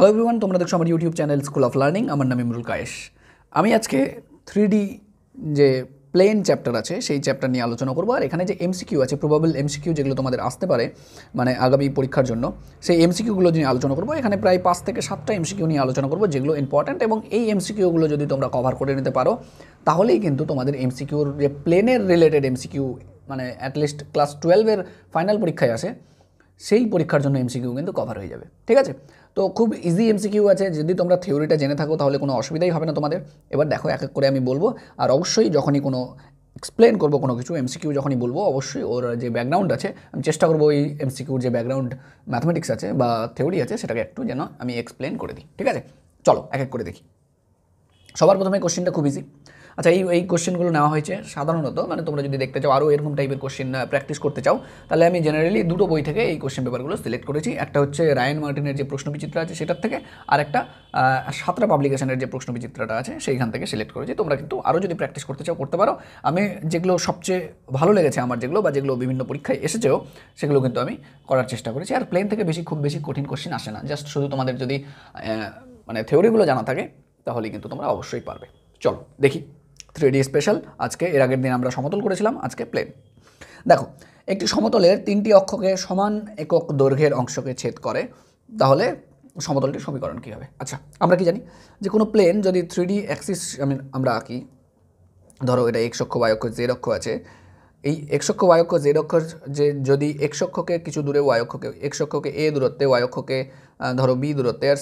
Hello everyone तोमरा देखो हमारे YouTube channel school of learning आमार नाम इमरुल कायेश आमी आज के 3D जे प्लेन चैप्टर आछे सेई चैप्टर निये आलोचना करब और एखाने जे एमसीक्यू आछे प्रोबेबल एमसीक्यू जेगुलो तोमादेर आसते पारे माने आगामी परीक्षार जोन्नो सेई एमसीक्यू गुलो निये आलोचना करब। एखाने प्राय 5 थेके 7 टा एमसीक्यू निये आलोचना करब जेगुलो इम्पोर्टेंट एबं एई एमसीक्यू गुलो जोदि तोमरा कवर करे निते पारो ताहलेई किन्तु तोमादेर एमसीक्यूर जे प्लेनेर रिलेटेड एमसीक्यू माने एटलिस्ट क्लास 12 एर फाइनल परीक्षाय आछे সেই পরীক্ষার জন্য এমসিকিউ কিন্তু কভার হয়ে যাবে। ঠিক আছে, তো খুব ইজি এমসিকিউ আছে, যদি তোমরা থিওরিটা জেনে থাকো তাহলে কোনো অসুবিধাই হবে না তোমাদের। এবার দেখো এক এক করে আমি বলবো, আর অবশ্যই যখনই কোনো এক্সপ্লেন করবো কোনো কিছু এমসিকিউ যখনই বলবো অবশ্যই ওর যে ব্যাকগ্রাউন্ড আছে আমি চেষ্টা করবো ওই এমসিকিউর যে ব্যাকগ্রাউন্ড ম্যাথমেটিক্স আছে বা থিওরি আছে সেটাকে একটু যেন আমি এক্সপ্লেন করে দিই। ঠিক আছে, চলো এক এক করে দেখি। সবার প্রথমে কোশ্চেনটা খুব ইজি। আচ্ছা, এই কোশ্চেনগুলো নেওয়া হয়েছে সাধারণত, মানে তোমরা যদি দেখতে চাও আরও এরকম টাইপের কোশ্চেন প্র্যাকটিস করতে চাও তাহলে আমি জেনারেলি দুটো বই থেকে এই কোশ্চেন পেপারগুলো সিলেক্ট করেছি। একটা হচ্ছে রায়ান মার্টিনের যে প্রশ্নবিচিত্রা আছে সেটার থেকে, আর একটা সাতরা পাবলিকেশনের যে প্রশ্নবিচিত্রাটা আছে সেইখান থেকে সিলেক্ট করেছি। তোমরা কিন্তু আরও যদি প্র্যাকটিস করতে চাও করতে পারো। আমি যেগুলো সবচেয়ে ভালো লেগেছে আমার যেগুলো বা যেগুলো বিভিন্ন পরীক্ষায় এসেছেও সেগুলো কিন্তু আমি করার চেষ্টা করেছি। আর প্লেন থেকে বেশি খুব বেশি কঠিন কোশ্চেন আসে না, জাস্ট শুধু তোমাদের যদি মানে থিওরিগুলো জানা থাকে তাহলে কিন্তু তোমরা অবশ্যই পারবে। চলো দেখি 3D স্পেশাল। আজকে এর আগের দিন আমরা সমতল করেছিলাম, আজকে প্লেন। দেখো, একটি সমতলের তিনটি অক্ষকে সমান একক দৈর্ঘ্যের অংশকে ছেদ করে তাহলে সমতলটির সমীকরণ কী হবে? আচ্ছা, আমরা কি জানি যে কোনো প্লেন যদি 3D অ্যাক্সিস আমরা আঁকি, ধরো এটা এক্স অক্ষ ওয়াই অক্ষ জেড অক্ষ আছে, এই এক্স অক্ষ ওয়াই অক্ষ জেড অক্ষর যে যদি এক্স অক্ষকে কিছু দূরে ওয়াই অক্ষকে এক্স অক্ষকে এ দূরত্বে ওয়াই অক্ষকে ধরো বি দূরত্বে আর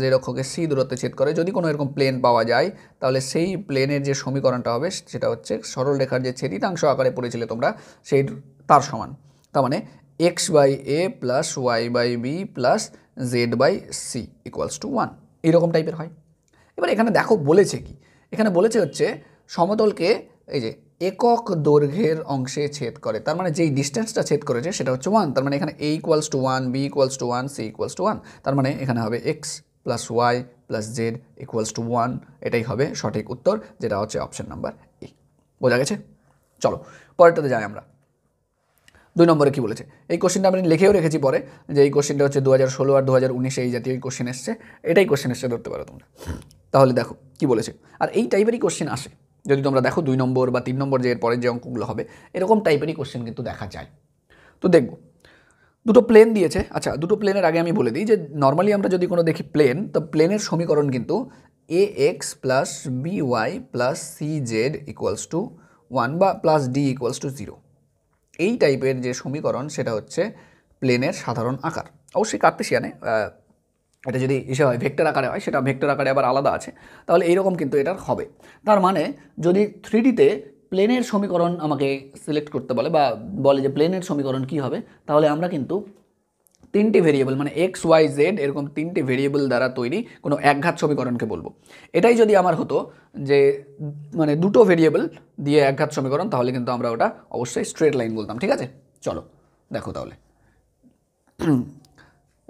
জেড অক্ষকে সি দূরত্বে ছেদ করে যদি কোনো এরকম প্লেন পাওয়া যায় তাহলে সেই প্লেনের যে সমীকরণটা হবে সেটা হচ্ছে সরল রেখার যে ছেদিতাংশ আকারে পড়েছিলে তোমরা সেই তার সমান। তার মানে x by A plus Y by B plus Z by C equals to 1, এইরকম টাইপের হয়। এবার এখানে দেখো বলেছে কি, এখানে বলেছে হচ্ছে সমতলকে এই যে একক দৈর্ঘ্যের অংশে ছেদ করে, তার মানে যেই ডিস্টেন্সটা ছেদ করেছে সেটা হচ্ছে 1। তার মানে এখানে এ equals to 1, b equals to 1, c equals to 1। তার মানে এখানে হবে x plus Y plus Z equals to 1, এটাই হবে সঠিক উত্তর, যেটা হচ্ছে অপশান নাম্বার এ। বোঝা গেছে? চলো পরেরটাতে যাই আমরা। 2 নম্বরে কী বলেছে? এই কোশ্চেনটা আমি লিখেও রেখেছি পরে, যে এই কোশ্চেনটা হচ্ছে 2016 আর 2019 এই জাতীয় কোশ্চেন এসছে, এটাই কোশ্চেন এসছে ধরতে পারো তোমরা। তাহলে দেখো কী বলেছে, আর এই টাইপেরই কোশ্চেন আসে যদি তোমরা দেখো 2 নম্বর বা 3 নম্বর যে এরপরের যে অঙ্কগুলো হবে এরকম টাইপেরই কোশ্চেন কিন্তু দেখা যায়। তো দেখব দুটো প্লেন দিয়েছে। আচ্ছা, দুটো প্লেনের আগে আমি বলে দিই যে নর্মালি আমরা যদি কোনো দেখি প্লেন, তো প্লেনের সমীকরণ কিন্তু এ x plus B Y plus C Z equals to 1 বা প্লাস ডি ইকুয়ালস টু 0, এই টাইপের যে সমীকরণ সেটা হচ্ছে প্লেনের সাধারণ আকার। অবশ্যই কার্তেশিয়ানে এটা যদি ইসে হয় ভেক্টর আকারে হয়, সেটা ভেক্টর আকারে আবার আলাদা আছে, তাহলে এইরকম কিন্তু এটার হবে। তার মানে যদি 3Dতে প্লেনের সমীকরণ আমাকে সিলেক্ট করতে বলে বা বলে যে প্লেনের সমীকরণ কী হবে, তাহলে আমরা কিন্তু 3টি ভেরিয়েবল মানে এক্স ওয়াই জেড এরকম 3টি ভেরিয়েবল দ্বারা তৈরি কোনো একঘাত সমীকরণকে বলবো। এটাই যদি আমার হতো যে মানে দুটো ভেরিয়েবল দিয়ে একঘাত সমীকরণ, তাহলে কিন্তু আমরা ওটা অবশ্যই স্ট্রেট লাইন বলতাম। ঠিক আছে, চলো দেখো তাহলে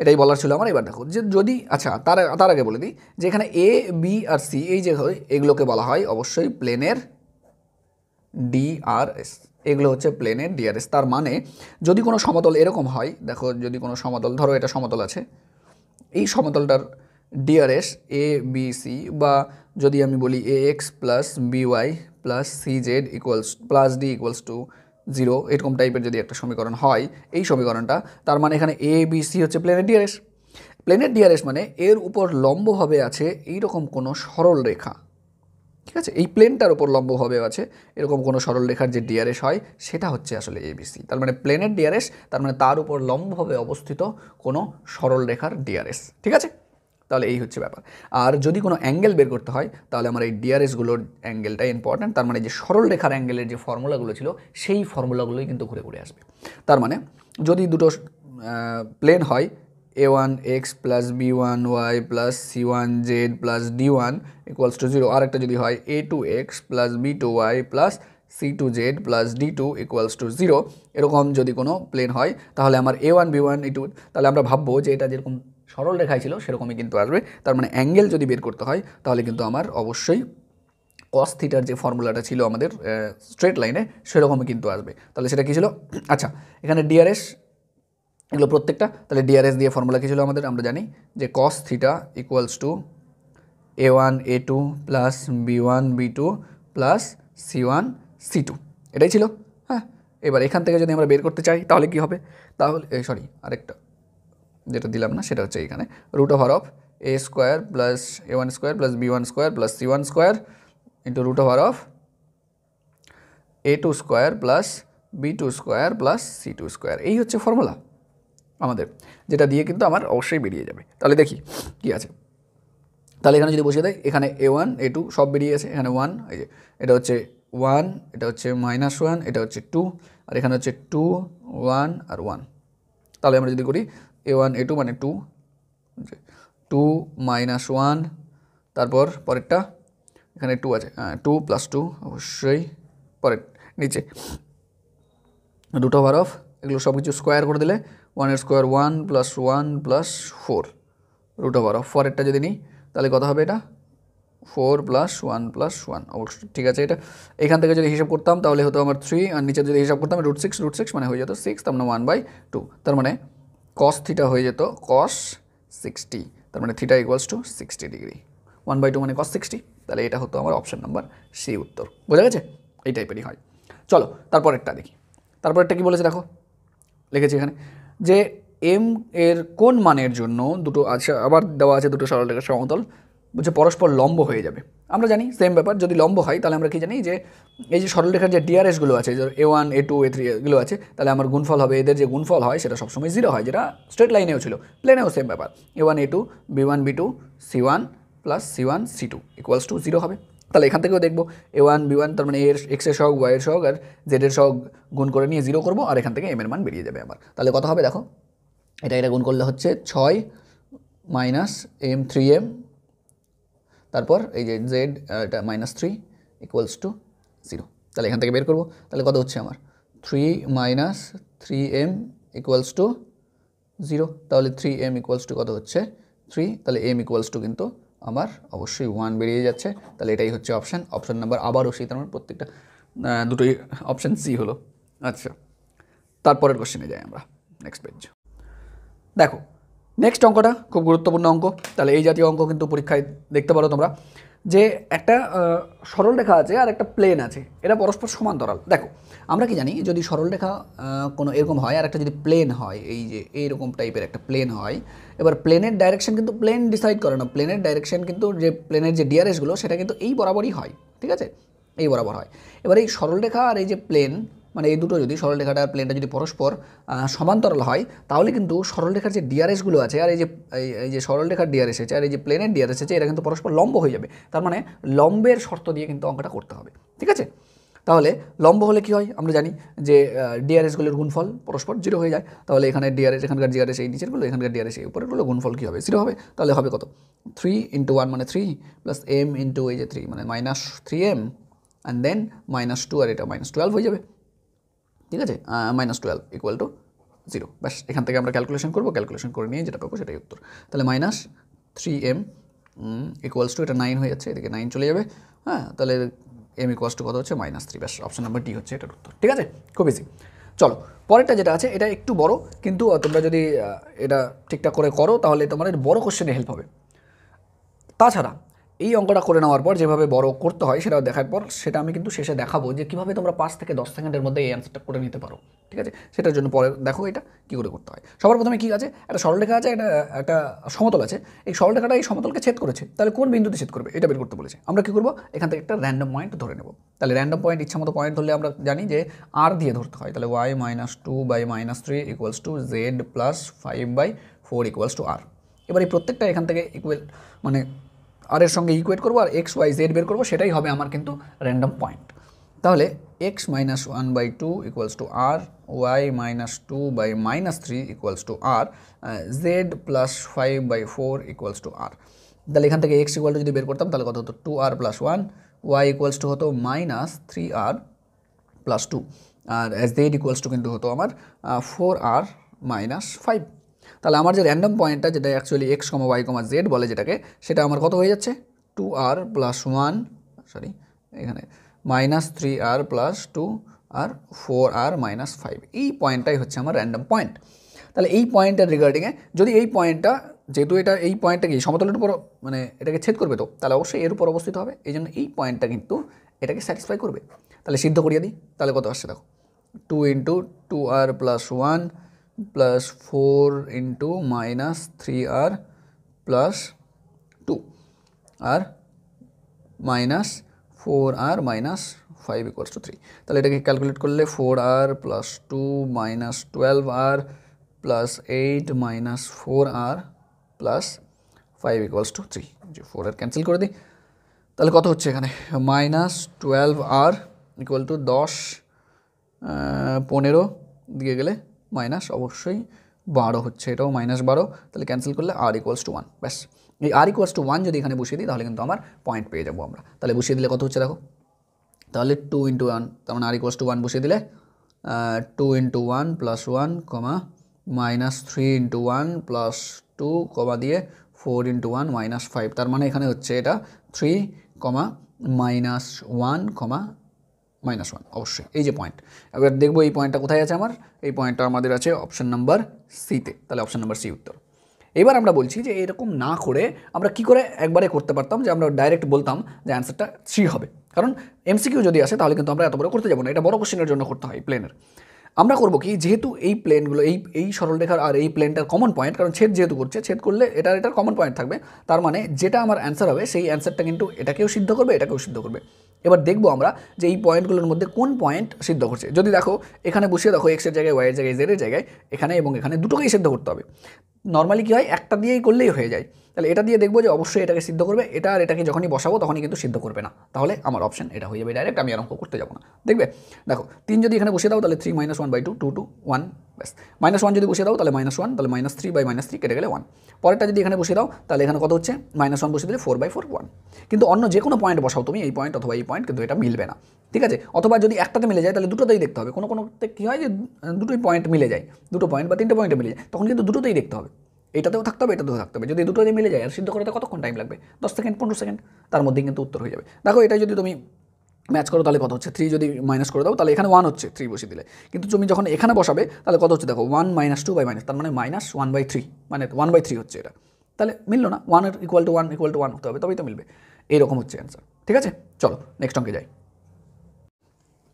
এটাই বলার ছিল আমার। এবার দেখো যে যদি, আচ্ছা তার আগে বলে দিই যে এখানে এ বি আর সি এই যে হয় এগুলোকে বলা হয় অবশ্যই প্লেনের ডিআরএস, এগুলো হচ্ছে প্লেনের ডিআরএস। তার মানে যদি কোনো সমতল এরকম হয়, দেখো যদি কোনো সমতল ধরো এটা সমতল আছে, এই সমতলটার ডিআরএস এ বি সি, বা যদি আমি বলি এ x plus B Y plus C Z equals plus D equals to 0, এরকম টাইপের যদি একটা সমীকরণ হয় এই সমীকরণটা, তার মানে এখানে এ বি সি হচ্ছে প্লেনের ডিআরএস। প্লেনের ডিআরএস মানে এর উপর লম্বভাবে আছে এইরকম কোনো সরল রেখা। ঠিক আছে, এই প্লেনটার উপর লম্বভাবে আছে এরকম কোনো সরল রেখার যে ডিআরএস হয় সেটা হচ্ছে আসলে এ বি সি। তার মানে প্লেনের ডিআরএস, তার মানে তার উপর লম্বভাবে অবস্থিত কোনো সরল রেখার ডিআরএস। ঠিক আছে, তাহলে এই হচ্ছে ব্যাপার। আর যদি কোনো অ্যাঙ্গেল বের করতে হয় তাহলে আমার এই ডিআরএসগুলোর অ্যাঙ্গেলটাই ইম্পর্ট্যান্ট। তার মানে যে সরল রেখার অ্যাঙ্গেলের যে ফর্মুলাগুলো ছিল সেই ফর্মুলাগুলোই কিন্তু ঘুরে ঘুরে আসবে। তার মানে যদি দুটো প্লেন হয় a1 x plus b1 y plus c1 z plus d1 equals to 0, আর একটা যদি হয় a2 x plus b2 y plus c2 z plus d2 equals to 0, এরকম যদি কোনো প্লেন হয় তাহলে আমার a1 b1 e2, তাহলে আমরা ভাববো যে এটা যেরকম সরল রেখায় ছিল সেরকমই কিন্তু আসবে। তার মানে অ্যাঙ্গেল যদি বের করতে হয় তাহলে কিন্তু আমার অবশ্যই কস থিটার যে ফর্মুলাটা ছিল আমাদের স্ট্রেট লাইনে সেরকমই কিন্তু আসবে। তাহলে সেটা কী ছিল? আচ্ছা, এখানে ডিআরএস এগুলো প্রত্যেকটা তাহলে ডিআরএস দিয়ে ফর্মুলা কি ছিল আমাদের আমরা জানি যে cos theta equals to a1 a2 plus b1 b2 plus c1 c2 এটাই ছিল হ্যাঁ এবার এখান থেকে যদি আমরা বের করতে চাই তাহলে কি হবে তাহলে সরি আরেকটা যেটা দিলাম না সেটা হচ্ছে এখানে root over of a square plus a1 square plus b1 square plus c1 square into root over of a2 square plus b2 square plus c2 square এই হচ্ছে ফর্মুলা আমাদের যেটা দিয়ে কিন্তু আমার অবশ্যই বেরিয়ে যাবে তাহলে দেখি কি আছে তাহলে এখানে যদি বসিয়ে দেই এখানে a1 a2 সব বেরিয়ে আছে এখানে 1 এই যে এটা হচ্ছে 1 এটা হচ্ছে -1 এটা হচ্ছে 2 আর এখানে হচ্ছে 2 1 আর 1 তাহলে আমরা যদি করি a1 a2 মানে 2 2 -1 তারপর পরেরটা এখানে 2 আছে 2 + 2 অবশ্যই পরের নিচে root over of এগুলো সব কিছু স্কয়ার করে দিলে 1 square 1 plus 4 root over of 4 এটা যদি নেই তাহলে কত হবে এটা 4 প্লাস 1 অবশ্যই ঠিক আছে এটা এখান থেকে যদি হিসাব করতাম তাহলে হতো আমার 3 আর নিচে যদি হিসাব করতাম √6 মানে হয়ে যেত 6 তার মানে 1/2 তার মানে cos θ হয়ে যেত cos 60 তার মানে θ = 60 ডিগ্রি 1/2 মানে cos 60 তাহলে এটা হতো আমার অপশন নাম্বার সি উত্তর বোঝা গেছে এই টাইপেরই হয় চলো তারপরেরটা দেখি তারপরেরটা কি বলেছে দেখো লিখেছি এখানে যে m এর কোন মানের জন্য দুটো আছে আবার দেওয়া আছে দুটো সরলরেখার সমতল বুঝে পরস্পর লম্ব হয়ে যাবে আমরা জানি সেম ব্যাপার যদি লম্ব হয় তাহলে আমরা কি জানি যে এই যে সরলরেখার যে ডিআরএস গুলো আছে যে a1 a2 a3 গুলো আছে তাহলে আমার গুণফল হবে এদের যে গুণফল হয় সেটা সব সময় 0 হয় যেটা স্ট্রেট লাইনেও ছিল প্লেনেও সেম ব্যাপার a1 a2 b1 b2 c1 plus c1 c2 equals to 0 হবে তাহলে এখান থেকেও দেখব a1 b1 তার মানে এর x এর সহগ y এর সহগ আর z এর সহগ গুণ করে নিয়ে 0 করব আর এখান থেকে m এর মান বেরিয়ে যাবে আমার তাহলে কত হবে দেখো এটা এটা গুণ করলে হচ্ছে 6 - m 3m তারপর এই যে z এটা -3 = 0 তাহলে এখান থেকে বের করব তাহলে কত হচ্ছে আমার 3 - 3m = 0 তাহলে 3m = কত হচ্ছে 3 তাহলে m = কিন্তু আমার অবশ্যই 1 বেরিয়ে যাচ্ছে তাহলে এটাই হচ্ছে অপশন অপশন নাম্বার আবারও সেই তার প্রত্যেকটা দুটোই অপশন সি হলো আচ্ছা তারপরের কোশ্চেনে যাই আমরা নেক্সট পেজ দেখো নেক্সট অঙ্কটা খুব গুরুত্বপূর্ণ অঙ্ক তাহলে এই জাতীয় অঙ্ক কিন্তু পরীক্ষায় দেখতে পারো তোমরা যে একটা সরলরেখা আছে আর একটা প্লেন আছে এরা পরস্পর সমান্তরাল দেখো আমরা কি জানি যদি সরলরেখা কোনো এরকম হয় আর একটা যদি প্লেন হয় এই যে এইরকম টাইপের একটা প্লেন হয় এবার প্লেনের ডাইরেকশন কিন্তু প্লেন ডিসাইড করে না প্লেনের ডাইরেকশন কিন্তু যে প্লেনের যে ডিআরএসগুলো সেটা কিন্তু এই বরাবরই হয় ঠিক আছে এই বরাবর হয় এবার এই সরলরেখা আর এই যে প্লেন মানে এই দুটো যদি সরলরেখাটা আর প্লেনটা যদি পরস্পর সমান্তরাল হয় তাহলে কিন্তু সরলরেখার যে ডিআরএসগুলো আছে আর এই যে সরলরেখার ডিআরএস আছে আর এই যে প্লেনের ডিআরএস আছে এটা কিন্তু পরস্পর লম্ব হয়ে যাবে তার মানে লম্বের শর্ত দিয়ে কিন্তু অঙ্কটা করতে হবে ঠিক আছে তাহলে লম্ব হলে কি হয় আমরা জানি যে ডিআরএসগুলোর গুণফল পরস্পর 0 হয়ে যায় তাহলে এখানে ডিআরএস এখানকার ডিআরএস এই নিচেরগুলো এখানকার ডিআরএস এই উপরেরগুলো গুণফল কি হবে 0 হবে তাহলে হবে কত 3 * 1 মানে 3 + m * এই যে 3 মানে -3m and then -2 আর এটা -12 হয়ে যাবে ঠিক আছে -12 = 0 বাস এখান থেকে আমরা ক্যালকুলেশন করে নিয়ে যেটা পাবো সেটাই উত্তর তাহলে -3m = এটা 9 হয়ে যাচ্ছে এদিকে 9 চলে যাবে হ্যাঁ তাহলে m = কত হচ্ছে -3 বাস অপশন নাম্বার ডি হচ্ছে এটার উত্তর ঠিক আছে খুব ইজি চলো পরেরটা যেটা আছে এটা একটু বড় কিন্তু তোমরা যদি এটা ঠিকঠাক করে করো তাহলে তোমাদের বড় কোশ্চেনে হেল্প হবে তাছাড়া এই অঙ্কটা করে নেওয়ার পর যেভাবে বড় করতে হয় সেটা দেখার পর সেটা আমি কিন্তু শেষে দেখাবো যে কীভাবে তোমরা 5 থেকে 10 সেকেন্ডের মধ্যে এই অ্যান্সারটা করে নিতে পারো ঠিক আছে সেটার জন্য পরে দেখো এটা কী করে করতে হয় সবার প্রথমে কী আছে একটা সরলরেখা আছে একটা সমতল আছে এই সরলরেখাটা এই সমতলকে ছেদ করেছে তাহলে কোন বিন্দুতে ছেদ করবে এটা বের করতে বলেছে আমরা কী করবো এখান থেকে একটা র্যান্ডম পয়েন্ট ধরে নেব তাহলে র্যান্ডম পয়েন্ট ইচ্ছামতো পয়েন্ট ধরলে আমরা জানি যে আর দিয়ে ধরতে হয় তাহলে ওয়াই -2/-3 = জেড +5/4 = আর এবার এই প্রত্যেকটা এখান থেকে ইকুয়াল মানে আর এর সঙ্গে ইকুয়েট করব আর এক্স ওয়াই জেড বের করব সেটাই হবে আমার কিন্তু র্যান্ডম পয়েন্ট তাহলে এক্স -1/2 = আর ওয়াই -2/-3 = আর জেড +5/4 = আর তাহলে এখান থেকে এক্স ইকুয়াল টু যদি বের করতাম তাহলে কত হতো 2r plus 1 Y equals to হতো -3r প্লাস 2 আর জেড ইকুয়ালস টু কিন্তু হতো আমার 4r -5 তাহলে আমার যে র্যান্ডম পয়েন্টটা যেটা অ্যাকচুয়ালি x, y, z বলে যেটাকে সেটা আমার কত হয়ে যাচ্ছে 2r প্লাস 1 সরি এখানে -3r প্লাস 2 আর 4r -5 এই পয়েন্টটাই হচ্ছে আমার র্যান্ডম পয়েন্ট তাহলে এই পয়েন্টটার রিগার্ডিংয়ে যদি এই পয়েন্টটা যেহেতু এটা এই পয়েন্টটা কি সমতলের উপর মানে এটাকে ছেদ করবে তো তাহলে অবশ্যই এর উপর অবস্থিত হবে, এই জন্য এই পয়েন্টটা কিন্তু এটাকে স্যাটিসফাই করবে। তাহলে সিদ্ধ করিয়ে দিই, তাহলে কত আসছে দেখো 2 into 2r plus 1 plus 4 into minus 3r plus 2 R minus 4r minus 5 equals to 3। তাহলে এটাকে ক্যালকুলেট করলে 4r plus 2 minus 12r plus 8 minus 4r plus 5 equals to 3। যে 4r ক্যান্সেল করে দিই, তাহলে কত হচ্ছে এখানে minus 12r equal to 10 15 দিয়ে গেলে মাইনাস অবশ্যই 12 হচ্ছে, এটাও মাইনাস 12, তাহলে ক্যান্সেল করলে r equals to 1। ব্যাস, এই r equals to 1 যদি এখানে বসিয়ে দিই তাহলে কিন্তু আমার পয়েন্ট পেয়ে যাবো আমরা। তাহলে বসিয়ে দিলে কত হচ্ছে দেখো, তাহলে 2 into 1, তার মানে r equals to 1 বসিয়ে দিলে 2 into 1 plus 1 comma minus 3 into 1 plus 2 comma দিয়ে 4 into 1 minus 5, তার মানে এখানে হচ্ছে এটা 3 কমা মাইনাস 1 কমা মাইনাস 1 অবশ্যই এই যে পয়েন্ট। এবার দেখবো এই পয়েন্টটা কোথায় আছে আমার, এই পয়েন্টটা আমাদের আছে অপশান নাম্বার সিতে, তাহলে অপশান নাম্বার সি উত্তর। এবার আমরা বলছি যে এরকম না করে আমরা কি করে একবারে করতে পারতাম, যে আমরা ডাইরেক্ট বলতাম যে অ্যান্সারটা 3 হবে, কারণ এমসিকিউ যদি আসে তাহলে কিন্তু আমরা এত বড় করতে যাবো না, এটা বড় কোশ্চেনের জন্য করতে হয় প্লেনের। আমরা করব কি, যেহেতু এই প্লেনগুলো এই সরলরেখার আর এই প্লেনটার কমন পয়েন্ট, কারণ ছেদ যেহেতু করছে, ছেদ করলে এটার কমন পয়েন্ট থাকবে, তার মানে যেটা আমার অ্যান্সার হবে সেই অ্যান্সারটা কিন্তু এটাকেও সিদ্ধ করবে এটাকেও সিদ্ধ করবে। এবার দেখব আমরা যে এই পয়েন্টগুলোর মধ্যে কোন পয়েন্ট সিদ্ধ করছে। যদি দেখো এখানে বসিয়ে দেখো এক্সের জায়গায় ওয়াইয়ের জায়গায় জেডের জায়গায় এখানে এবং এখানে দুটোকেই সিদ্ধ করতে হবে, নর্মালি কী হয় একটা দিয়েই করলেই হয়ে যায়। তাহলে এটা দিয়ে দেখবো যে অবশ্যই এটাকে সিদ্ধ করবে, এটা আর এটাকে যখনই বসাবো তখনই কিন্তু সিদ্ধ করবে না, তাহলে আমার অপশান এটা হয়ে যাবে ডাইরেক্ট, আমি আর অঙ্ক করতে যাবো না। দেখবে দেখো 3 যদি এখানে বসিয়ে দাও তাহলে 3 - 1/2 2 - 1, ব্যাস। -1 যদি বসিয়ে দাও তাহলে -1, তাহলে -3/-3 কেটে গেলে 1। পরেরটা যদি এখানে বসিয়ে দাও তাহলে এখানে কত হচ্ছে -1 বসিয়ে দিলে 4/4 1। কিন্তু অন্য যে কোনো পয়েন্ট বসাও তুমি, এই পয়েন্ট অথবা এই পয়েন্ট, কিন্তু এটা মিলবে না, ঠিক আছে? অথবা যদি একটাতে মিলে যায় তাহলে দুটোতেই দেখতে হবে, কোনো কোনোতে কী হয় যে দুটোই পয়েন্ট মিলে যায়, দুটো পয়েন্ট বা তিনটে পয়েন্টে মিলে যায়, তখন কিন্তু দুটোতেই দেখতে হবে, এটাতেও থাকতে হবে এটাতেও থাকতে হবে। যদি দুটোতেই মিলে যায় আর সিদ্ধ করতে কতক্ষণ টাইম লাগবে, 10 সেকেন্ড 15 সেকেন্ড, তার মধ্যেই কিন্তু উত্তর হয়ে যাবে। দেখো এটা যদি তুমি ম্যাচ করো তাহলে কত হচ্ছে, 3 যদি মাইনাস করে দাও তাহলে এখানে 1 হচ্ছে, 3 বসিয়ে দিলে, কিন্তু তুমি যখন এখানে বসাবে তাহলে কত হচ্ছে দেখো 1 - 2/-, তার মানে -1/3, মানে 1/3 হচ্ছে এটা, তাহলে মিললো না। 1 = 1 হতে হবে তবেই তো মিলবে, এইরকম হচ্ছে অ্যান্সার, ঠিক আছে? চলো নেক্সট অঙ্কে যাই।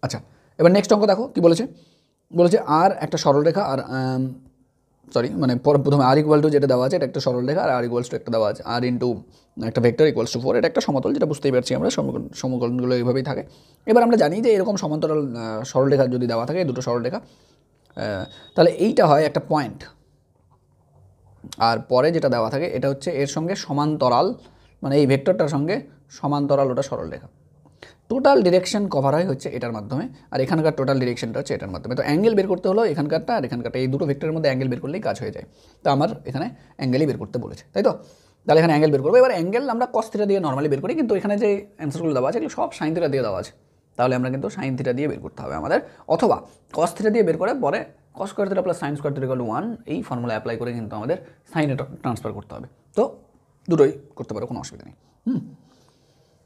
আচ্ছা এবার নেক্সট অঙ্ক দেখো কি বলেছে, বলেছে আর একটা সরলরেখা আর প্রথমে আর ইকুয়াল টু যেটা দেওয়া আছে এটা একটা সরলরেখা, আর ইকুয়ালস টু একটা দেওয়া আছে, আর ইন্টু একটা ভেক্টর ইকুয়ালস টু 4, এটা একটা সমতল, যেটা বুঝতেই পারছি আমরা, সমকলনগুলো এইভাবেই থাকে। এবার আমরা জানি যে এরকম সমান্তরাল সরলরেখা যদি দেওয়া থাকে, দুটো সরলরেখা, তাহলে এইটা হয় একটা পয়েন্ট, আর পরে যেটা দেওয়া থাকে এটা হচ্ছে এর সঙ্গে সমান্তরাল, মানে এই ভেক্টরটার সঙ্গে সমান্তরাল ওটা সরলরেখা। টোটাল ডিরেকশন কভার হয় হচ্ছে এটার মাধ্যমে, আর এখানকার টোটাল ডিরেকশনটা হচ্ছে এটার মাধ্যমে। তো অ্যাঙ্গেল বের করতে হলো এখানকারটা আর এখানকারটা, এই দুটো ভেক্টরের মধ্যে অ্যাঙ্গেল বের করলেই কাজ হয়ে যায়। তো আমার এখানে অ্যাঙ্গেলই বের করতে বলেছে, তাই তো? তাহলে এখানে অ্যাঙ্গেল বের করবো। এবার অ্যাঙ্গেল আমরা cos θ দিয়ে নর্মালি বের করি, কিন্তু এখানে যে অ্যান্সারগুলো দেওয়া আছে এগুলো সব sin θ দিয়ে দেওয়া আছে, তাহলে আমরা কিন্তু sin θ দিয়ে বের করতে হবে আমাদের, অথবা cos θ দিয়ে বের করে পরে cos² θ + sin² θ = 1, এই ফর্মুলা অ্যাপ্লাই করে কিন্তু আমাদের sin এটা ট্রান্সফার করতে হবে। তো দুটোই করতে পারো, কোনো অসুবিধা নেই।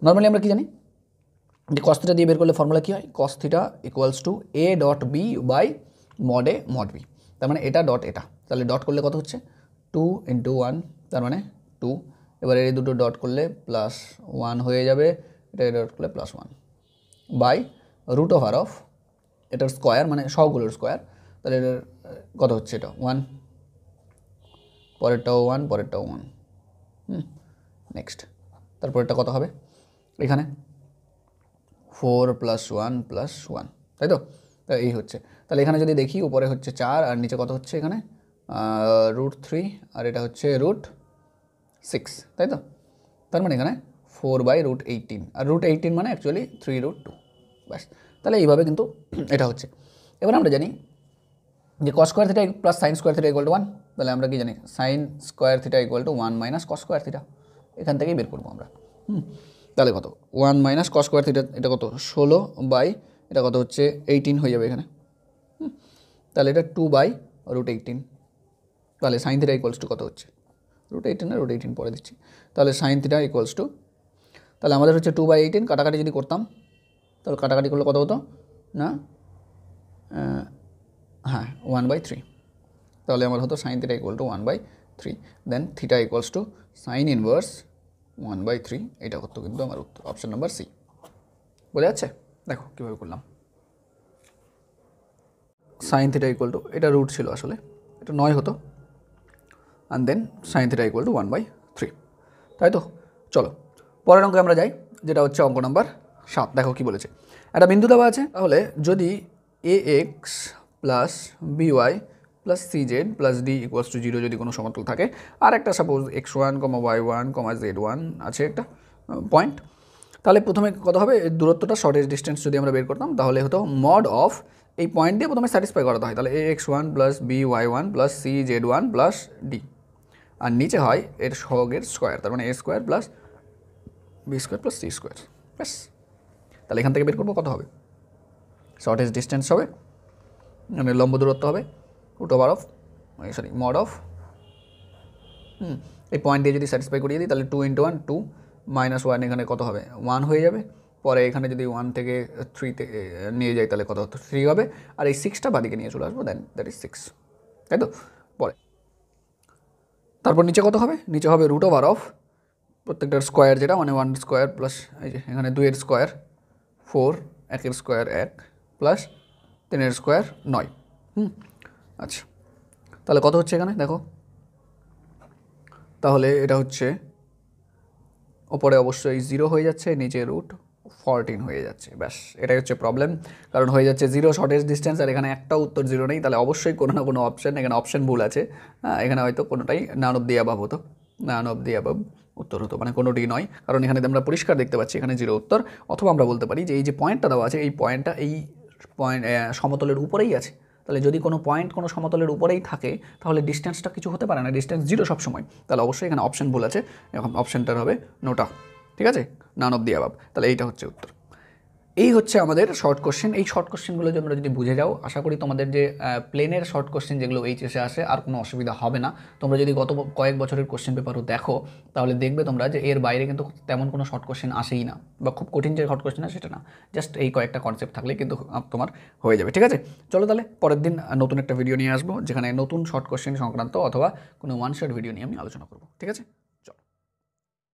নর্মালি আমরা কি জানি যে cos θ দিয়ে বের করলে ফর্মুলা কী হয়, cos θ equals to a dot b by mod a mod b, তার মানে এটা ডট এটা, তাহলে ডট করলে কত হচ্ছে 2 into 1, তার মানে 2। এবার এই দুটো ডট করলে +1 হয়ে যাবে, এটা ডট করলে +1 বাই রুট ওভার অফ এটার স্কোয়ার, মানে সবগুলোর স্কোয়ার, তাহলে এটার কত হচ্ছে এটা 1, পরেরটাও 1, পরেরটাও 1, নেক্সট। তারপর এটা কত হবে এখানে 4 + 1 + 1, তাই তো? এই হচ্ছে, তাহলে এখানে যদি দেখি উপরে হচ্ছে 4 আর নিচে কত হচ্ছে এখানে √3, আর এটা হচ্ছে √6, তাই তো? তার মানে এখানে 4/√18, আর √18 মানে অ্যাকচুয়ালি 3√2, ব্যাস। তাহলে এইভাবে কিন্তু এটা হচ্ছে। এবার আমরা জানি যে cos² θ + sin² θ = 1, তাহলে আমরা কি জানি sin² θ = 1 - cos² θ, এখান থেকেই বের করবো আমরা। তাহলে কত 1 - cos² θ, এটা কত 16 বাই এটা কত হচ্ছে 18 হয়ে যাবে এখানে, তাহলে এটা 2/√18, তাহলে sin θ ইকুয়ালস টু কত হচ্ছে √18, না √18 পরে দিচ্ছি, তাহলে sin θ ইকুয়ালস টু, তাহলে আমাদের হচ্ছে 2/18, কাটাকাটি যদি করতাম তাহলে কাটাকাটি করলে কত হতো না, হ্যাঁ 1/3, তাহলে আমার হতো sin theta equal to 1 by 3 then theta equals to sin inverse 1 by 3 এটা হতো কিন্তু আমার উত্তর অপশন নাম্বার সি। বোঝা যাচ্ছে? দেখো কিভাবে করলাম। sin theta equal to এটা রুট ছিল আসলে এটা 9 হতো and then sin theta equal to 1 by 3 তাই তো। চলো পরের অঙ্কে আমরা যাই যেটা হচ্ছে অঙ্ক নাম্বার 7। দেখো কি বলেছে, একটা বিন্দু দেওয়া আছে তাহলে যদি ax plus by plus cz plus d equals to 0 যদি কোনো সমতল থাকে আর একটা সাপোজ x1, y1, z1 আছে একটা পয়েন্ট তাহলে প্রথমে কত হবে দূরত্বটা শর্টেস্ট ডিসটেন্স যদি আমরা বের করতাম তাহলে হতো মড অফ এই পয়েন্ট দিয়ে প্রথমে স্যাটিসফাই করাতে হয় তাহলে ax1 plus by1 plus cz1 plus d আর নিচে হয় এর সহগের স্কয়ার তার মানে a square plus b square plus c square. ব্যাস তাহলে এখান থেকে বের করব কত হবে শর্টেস্ট ডিসটেন্স হবে মানে লম্ব দূরত্ব হবে root over of sorry mod of এই পয়েন্ট দিয়ে যদি স্যাটিসফাই করিয়ে দিই তাহলে 2 × 1 2 -1 এখানে কত হবে 1 হয়ে যাবে পরে এখানে যদি 1 থেকে 3 তে নিয়ে যাই তাহলে কত হতো 3 হবে আর এই 6টা বাদিকে নিয়ে চলে আসবো দেন দ্যাট ইজ 6 তাই তো। পরে তারপর নিচে কত হবে নিচে হবে root over of প্রত্যেকটার স্কয়ার যেটা মানে 1 স্কয়ার প্লাস এই যে এখানে 2 এর স্কয়ার 4 1 এর স্কয়ার 1 প্লাস 3 এর স্কয়ার 9। আচ্ছা তাহলে কত হচ্ছে এখানে দেখো তাহলে এটা হচ্ছে ওপরে অবশ্যই 0 হয়ে যাচ্ছে নিচে রুট 14 হয়ে যাচ্ছে। ব্যাস এটাই হচ্ছে প্রবলেম কারণ হয়ে যাচ্ছে 0 শর্টেস্ট ডিসটেন্স আর এখানে একটা উত্তর 0 নেই তাহলে অবশ্যই কোনো না কোনো অপশন এখানে অপশন ভুল আছে এখানে হয়তো কোনোটাই none of the above হতো none of the above উত্তর হতো মানে কোনোটি নয় কারণ এখানে আমরা পরিষ্কার দেখতে পাচ্ছি এখানে 0 উত্তর অথবা আমরা বলতে পারি যে এই যে পয়েন্টটা দেওয়া আছে এই পয়েন্টটা এই পয়েন্ট সমতলের উপরেই আছে তাহলে যদি কোনো পয়েন্ট কোনো সমতলের উপরেই থাকে তাহলে ডিসটেন্সটা কিছু হতে পারে না ডিসটেন্স 0 সব সময় তাহলে অবশ্যই এখানে অপশন ভুল আছে এরকম অপশনটার হবে নোটা ঠিক আছে none of the above তাহলে এইটা হচ্ছে উত্তর। এই হচ্ছে আমাদের শর্ট কোশ্চেন। এই শর্ট কোশ্চেনগুলো তোমরা যদি বুঝে যাও আশা করি তোমাদের যে প্লেনের শর্ট কোশ্চেন যেগুলো এইচএসে আসে আর কোনো অসুবিধা হবে না। তোমরা যদি গত কয়েক বছরের কোশ্চেন পেপারও দেখো তাহলে দেখবে তোমরা যে এর বাইরে কিন্তু তেমন কোনো শর্ট কোশ্চেন আসেই না বা খুব কঠিন যে শর্ট কোশ্চেন সেটা না জাস্ট এই কয়েকটা কনসেপ্ট থাকলে কিন্তু তোমার হয়ে যাবে ঠিক আছে। চলো তাহলে পরের দিন নতুন একটা ভিডিও নিয়ে আসবো যেখানে নতুন শর্ট কোশ্চেন সংক্রান্ত অথবা কোনো ওয়ান শর্ট ভিডিও নিয়ে আমি আলোচনা করবো ঠিক আছে।